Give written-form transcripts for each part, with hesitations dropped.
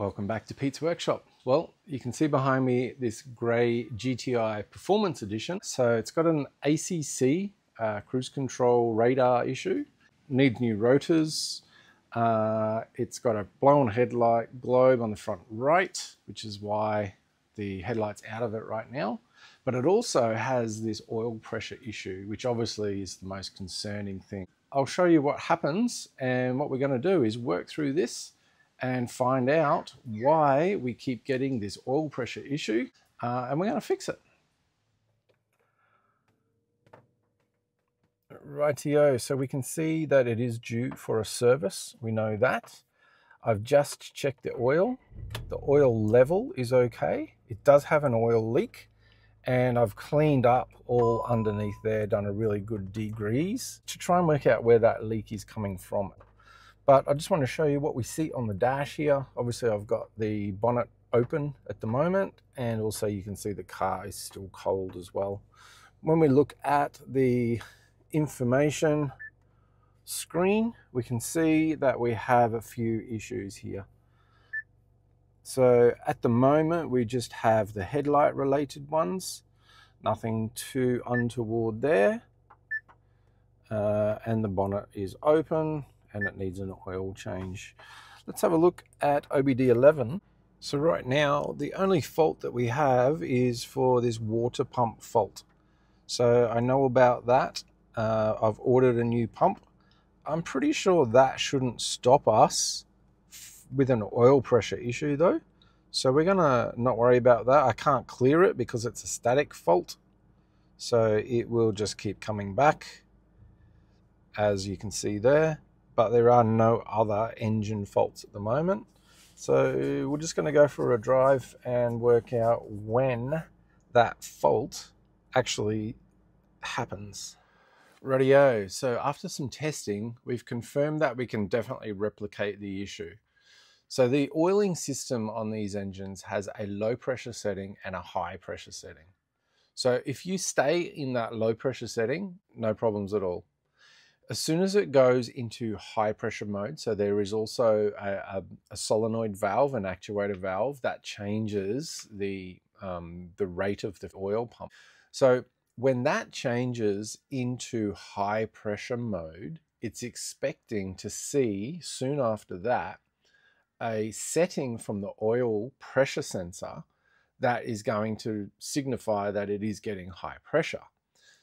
Welcome back to Pete's Workshop. Well, you can see behind me this grey GTI Performance Edition. So it's got an ACC cruise control radar issue, needs new rotors. It's got a blown headlight globe on the front right, which is why the headlight's out of it right now. But it also has this oil pressure issue, which obviously is the most concerning thing. I'll show you what happens, and what we're going to do is work through this and find out why we keep getting this oil pressure issue, and we're going to fix it. Rightio, so we can see that it is due for a service, we know that. I've just checked the oil level is okay. It does have an oil leak, and I've cleaned up all underneath there, done a really good degrease to try and work out where that leak is coming from. But I just want to show you what we see on the dash here. Obviously, I've got the bonnet open at the moment, and also you can see the car is still cold as well. When we look at the information screen, we can see that we have a few issues here. So at the moment, we just have the headlight related ones, nothing too untoward there. And the bonnet is open, and it needs an oil change. Let's have a look at OBD 11. So right now, the only fault that we have is for this water pump fault. So I know about that. I've ordered a new pump. I'm pretty sure that shouldn't stop us with an oil pressure issue though. So we're gonna not worry about that. I can't clear it because it's a static fault. So it will just keep coming back, as you can see there. But there are no other engine faults at the moment. So we're just going to go for a drive and work out when that fault actually happens. Rightio. So after some testing, we've confirmed that we can definitely replicate the issue. So the oiling system on these engines has a low pressure setting and a high pressure setting. So if you stay in that low pressure setting, no problems at all. As soon as it goes into high pressure mode, so there is also a solenoid valve, an actuator valve, that changes the rate of the oil pump. So when that changes into high pressure mode, it's expecting to see soon after that a setting from the oil pressure sensor that is going to signify that it is getting high pressure.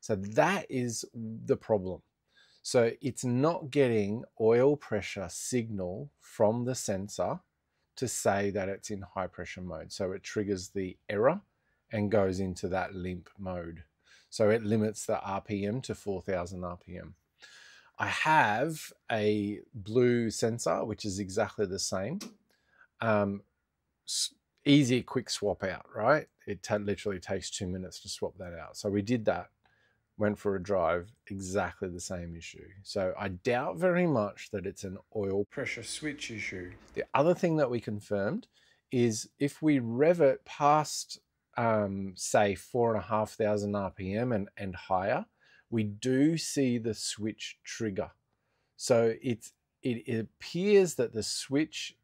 So that is the problem. So it's not getting oil pressure signal from the sensor to say that it's in high pressure mode. So it triggers the error and goes into that limp mode. So it limits the RPM to 4,000 RPM. I have a blue sensor, which is exactly the same. Easy, quick swap out, right? It literally takes 2 minutes to swap that out. So we did that. Went for a drive, exactly the same issue. So I doubt very much that it's an oil pressure switch issue. The other thing that we confirmed is if we rev it past, say 4,500 RPM and higher, we do see the switch trigger. So it appears that the switch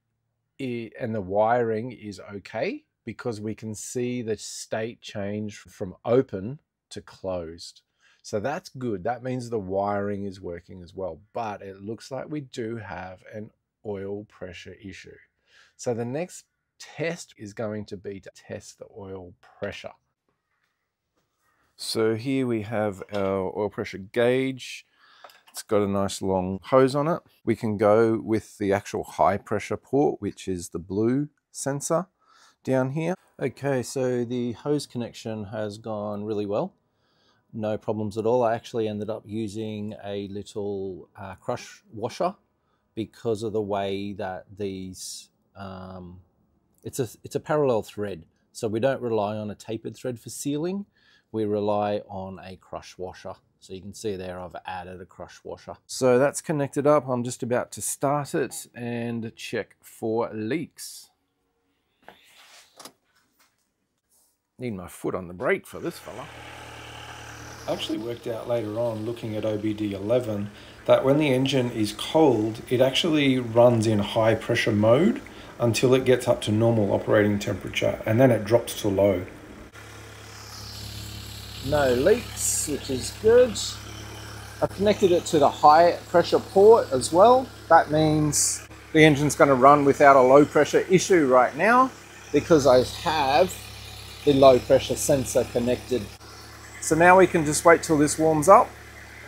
and the wiring is okay because we can see the state change from open to closed. So that's good. That means the wiring is working as well, but it looks like we do have an oil pressure issue. So the next test is going to be to test the oil pressure. So here we have our oil pressure gauge. It's got a nice long hose on it. We can go with the actual high pressure port, which is the blue sensor down here. Okay, so the hose connection has gone really well. No problems at all. I actually ended up using a little crush washer because of the way that these, it's a parallel thread. So we don't rely on a tapered thread for sealing. We rely on a crush washer. So you can see there, I've added a crush washer. So that's connected up. I'm just about to start it and check for leaks. Need my foot on the brake for this fella. I actually worked out later on looking at OBD 11 that when the engine is cold, it actually runs in high pressure mode until it gets up to normal operating temperature, and then it drops to low. No leaks, which is good. I've connected it to the high pressure port as well. That means the engine's going to run without a low pressure issue right now because I have the low pressure sensor connected. So now we can just wait till this warms up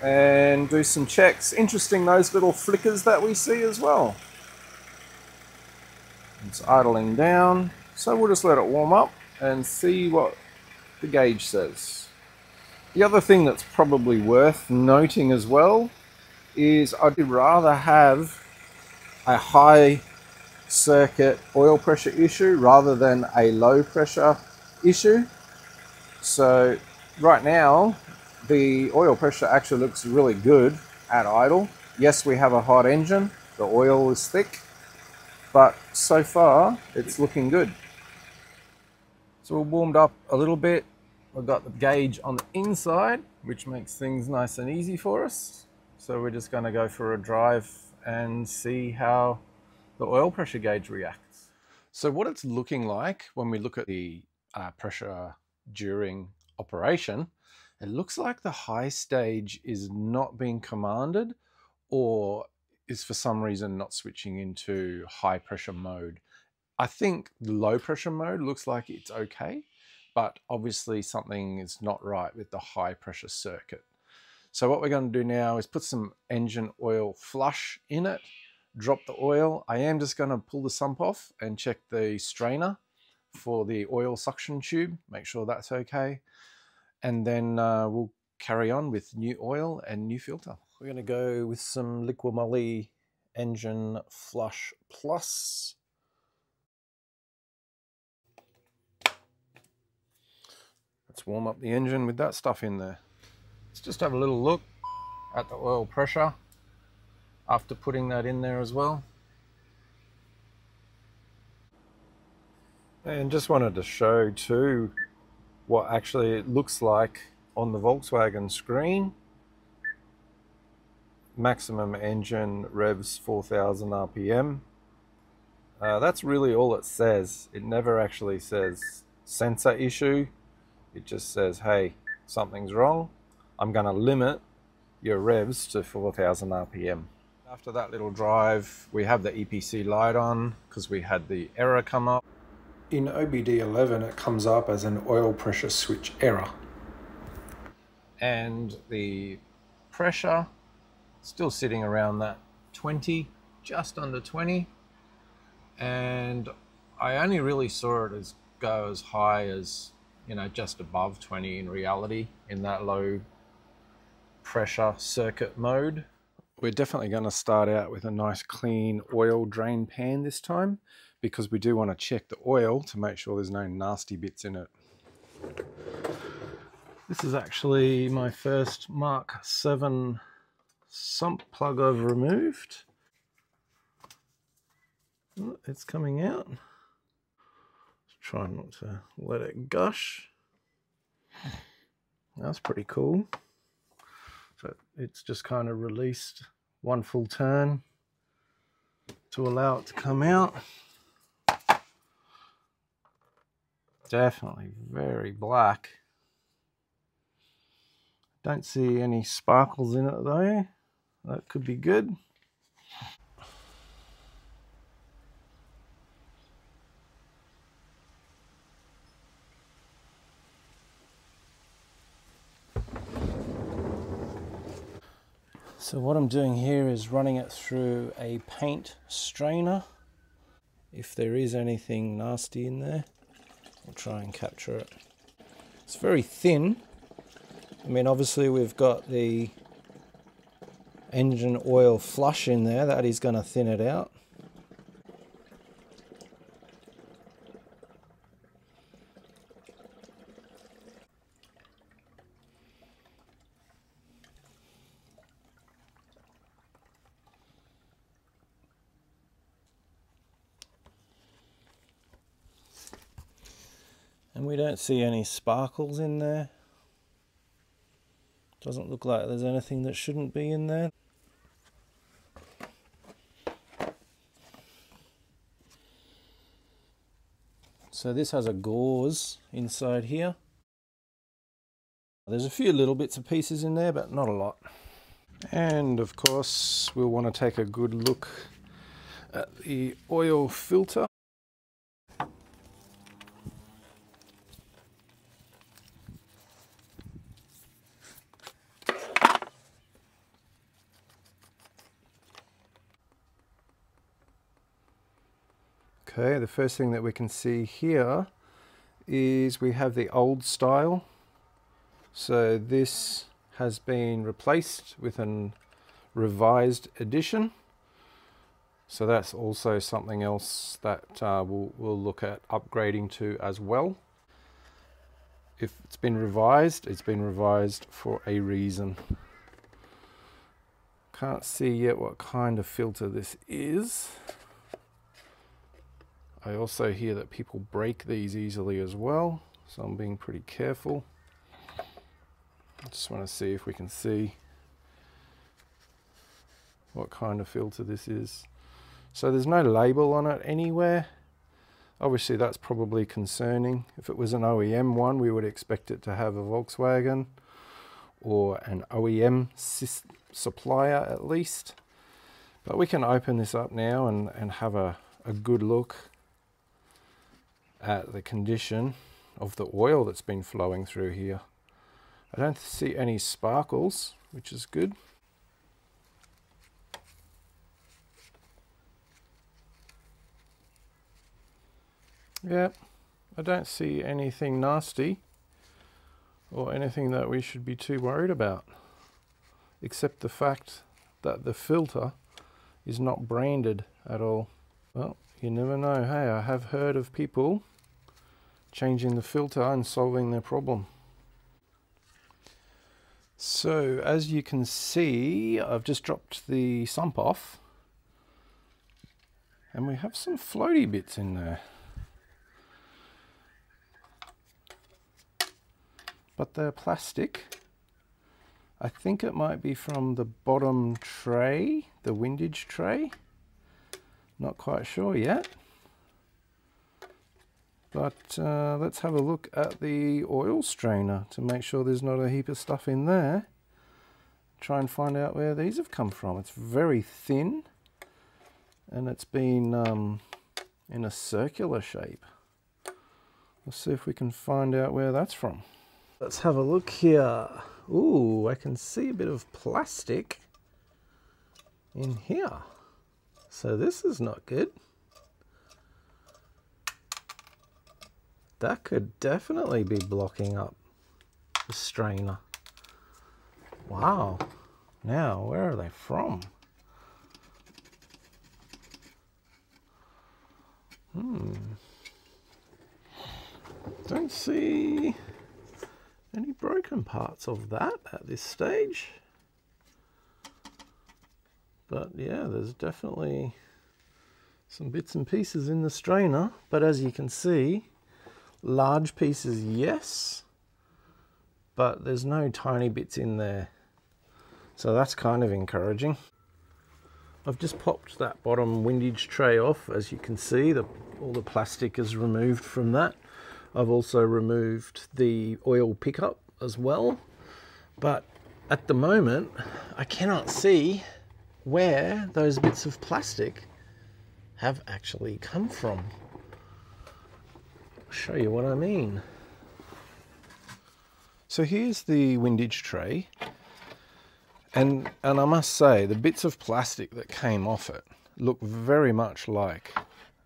and do some checks. Interesting, those little flickers that we see as well. It's idling down, so we'll just let it warm up and see what the gauge says. The other thing that's probably worth noting as well is I'd rather have a high circuit oil pressure issue rather than a low pressure issue. So right now the oil pressure actually looks really good at idle. Yes, we have a hot engine, the oil is thick, but so far it's looking good. So we're warmed up a little bit. We've got the gauge on the inside, which makes things nice and easy for us. So we're just going to go for a drive and see how the oil pressure gauge reacts. So what it's looking like when we look at the pressure during operation, it looks like the high stage is not being commanded or is for some reason not switching into high pressure mode. I think the low pressure mode looks like it's okay, but obviously something is not right with the high pressure circuit. So what we're going to do now is put some engine oil flush in it, drop the oil. I am just going to pull the sump off and check the strainer for the oil suction tube, make sure that's okay. And then we'll carry on with new oil and new filter. We're going to go with some Liqui Moly Engine Flush Plus. Let's warm up the engine with that stuff in there. Let's just have a little look at the oil pressure after putting that in there as well. And just wanted to show too what actually it looks like on the Volkswagen screen. Maximum engine revs 4,000 RPM. That's really all it says. It never actually says sensor issue. It just says, hey, something's wrong. I'm going to limit your revs to 4,000 RPM. After that little drive, we have the EPC light on because we had the error come up. In OBD 11, it comes up as an oil pressure switch error. And the pressure, still sitting around that 20, just under 20. And I only really saw it as go as high as, you know, just above 20 in reality in that low pressure circuit mode. We're definitely going to start out with a nice clean oil drain pan this time because we do want to check the oil to make sure there's no nasty bits in it. This is actually my first Mark 7 sump plug I've removed. It's coming out. Try not to let it gush. That's pretty cool. So it's just kind of released one full turn to allow it to come out. Definitely very black. Don't see any sparkles in it though. That could be good. So what I'm doing here is running it through a paint strainer. If there is anything nasty in there, we'll try and capture it. It's very thin. I mean, obviously we've got the engine oil flush in there. That is going to thin it out. And we don't see any sparkles in there. Doesn't look like there's anything that shouldn't be in there. So this has a gauze inside here. There's a few little bits and pieces in there, but not a lot. And of course, we'll want to take a good look at the oil filter. Okay, the first thing that we can see here is we have the old style. So this has been replaced with a revised edition. So that's also something else that we'll look at upgrading to as well. If it's been revised for a reason. Can't see yet what kind of filter this is. I also hear that people break these easily as well, so I'm being pretty careful. I just want to see if we can see what kind of filter this is. So there's no label on it anywhere. Obviously that's probably concerning. If it was an OEM one, we would expect it to have a Volkswagen or an OEM supplier at least. But we can open this up now and have a good look at the condition of the oil that's been flowing through here. I don't see any sparkles, which is good. Yeah, I don't see anything nasty or anything that we should be too worried about, except the fact that the filter is not branded at all. Well, you never know. Hey, I have heard of people changing the filter and solving their problem. So as you can see, I've just dropped the sump off and we have some floaty bits in there, but they're plastic. I think it might be from the bottom tray, the windage tray. Not quite sure yet, but let's have a look at the oil strainer to make sure there's not a heap of stuff in there. Try and find out where these have come from. It's very thin and it's been in a circular shape. Let's see if we can find out where that's from. Let's have a look here. Ooh, I can see a bit of plastic in here. So this is not good. That could definitely be blocking up the strainer. Wow. Now, where are they from? Don't see any broken parts of that at this stage. But yeah, there's definitely some bits and pieces in the strainer. But as you can see, large pieces, yes, but there's no tiny bits in there, so that's kind of encouraging. I've just popped that bottom windage tray off. As you can see, all the plastic is removed from that. I've also removed the oil pickup as well, but at the moment I cannot see where those bits of plastic have actually come from. Show you what I mean. So here's the windage tray, and I must say the bits of plastic that came off it look very much like,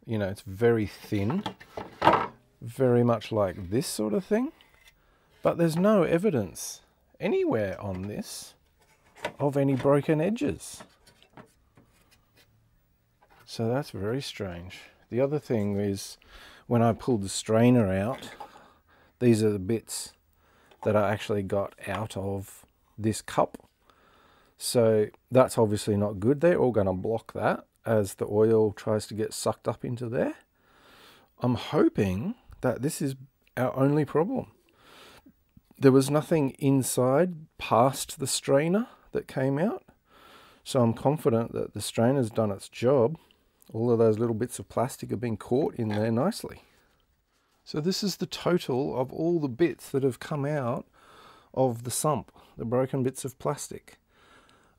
you know, it's very thin, very much like this sort of thing, but there's no evidence anywhere on this of any broken edges. So that's very strange. The other thing is, when I pulled the strainer out, these are the bits that I actually got out of this cup. So that's obviously not good. They're all going to block that as the oil tries to get sucked up into there. I'm hoping that this is our only problem. There was nothing inside past the strainer that came out. So I'm confident that the strainer's done its job. All of those little bits of plastic have been caught in there nicely. So this is the total of all the bits that have come out of the sump, the broken bits of plastic.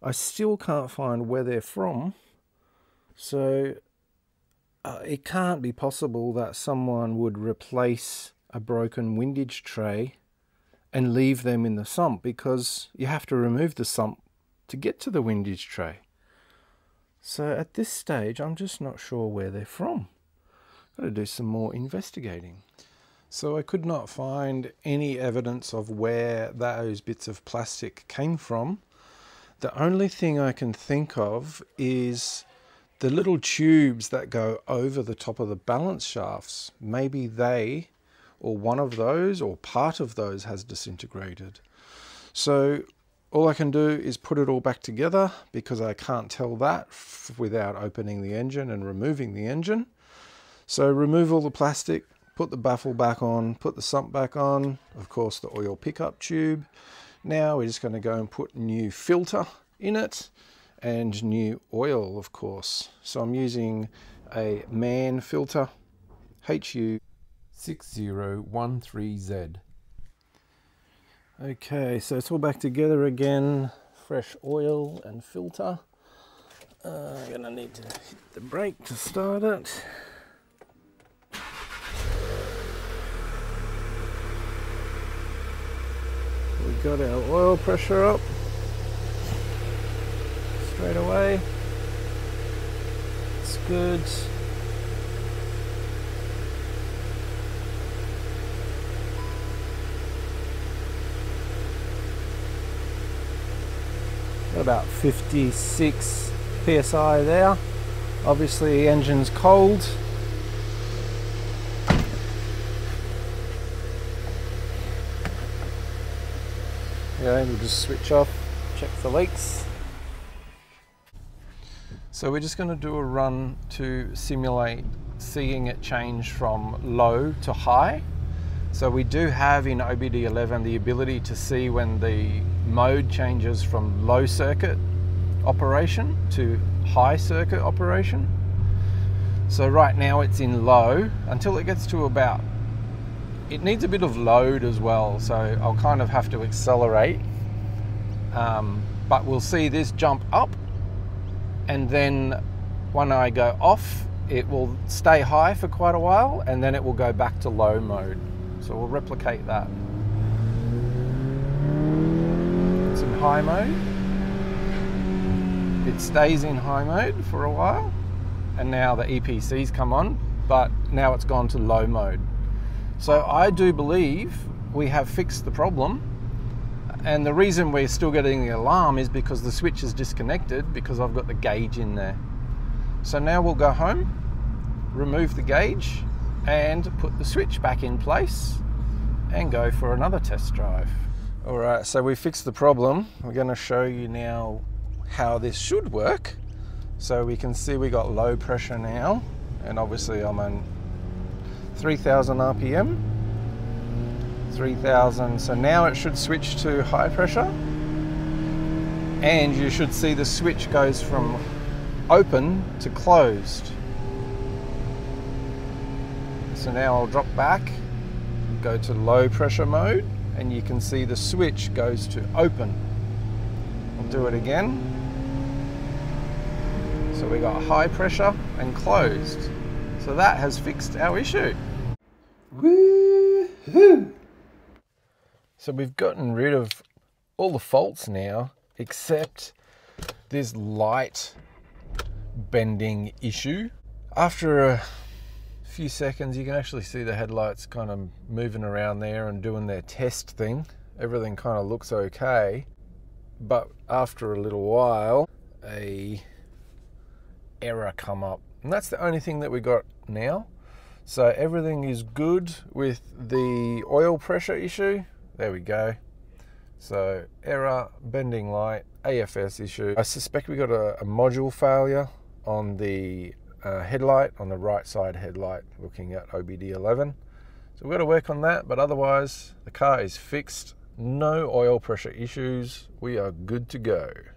I still can't find where they're from, so it can't be possible that someone would replace a broken windage tray and leave them in the sump, because you have to remove the sump to get to the windage tray. So at this stage, I'm just not sure where they're from. Got to do some more investigating. So I could not find any evidence of where those bits of plastic came from. The only thing I can think of is the little tubes that go over the top of the balance shafts. Maybe they, or one of those, or part of those has disintegrated. So all I can do is put it all back together, because I can't tell that without opening the engine and removing the engine. So remove all the plastic, put the baffle back on, put the sump back on, of course the oil pickup tube. Now we're just going to go and put new filter in it and new oil, of course. So I'm using a Mann filter, HU6013Z. Okay, so it's all back together again, fresh oil and filter. I'm going to need to hit the brake to start it. We've got our oil pressure up straight away. It's good. Got about 56 psi there. Obviously the engine's cold. Okay, we'll just switch off, check for leaks. So we're just going to do a run to simulate seeing it change from low to high. So we do have in OBD 11 the ability to see when the mode changes from low circuit operation to high circuit operation. So right now it's in low until it gets to about, it needs a bit of load as well, so I'll kind of have to accelerate, but we'll see this jump up, and then when I go off it will stay high for quite a while and then it will go back to low mode. So we'll replicate that. It's in high mode, it stays in high mode for a while, and now the EPC's come on, but now it's gone to low mode. So I do believe we have fixed the problem, and the reason we're still getting the alarm is because the switch is disconnected, because I've got the gauge in there. So now we'll go home, remove the gauge and put the switch back in place and go for another test drive. All right, so we fixed the problem. We're going to show you now how this should work. So we can see we got low pressure now, and obviously I'm on 3,000 RPM, 3,000, so now it should switch to high pressure, and you should see the switch goes from open to closed. So now I'll drop back, go to low pressure mode, and you can see the switch goes to open. I'll do it again. So we got high pressure and closed. So that has fixed our issue. Woo-hoo! So we've gotten rid of all the faults now, except this light bending issue. After a few seconds, you can actually see the headlights kind of moving around there and doing their test thing. Everything kind of looks okay. But after a little while, an error come up. And that's the only thing that we got now. So everything is good with the oil pressure issue. There we go. So error, bending light, AFS issue. I suspect we got a module failure on the headlight, on the right side headlight, looking at OBD 11. So we've got to work on that, but otherwise the car is fixed. No oil pressure issues. We are good to go.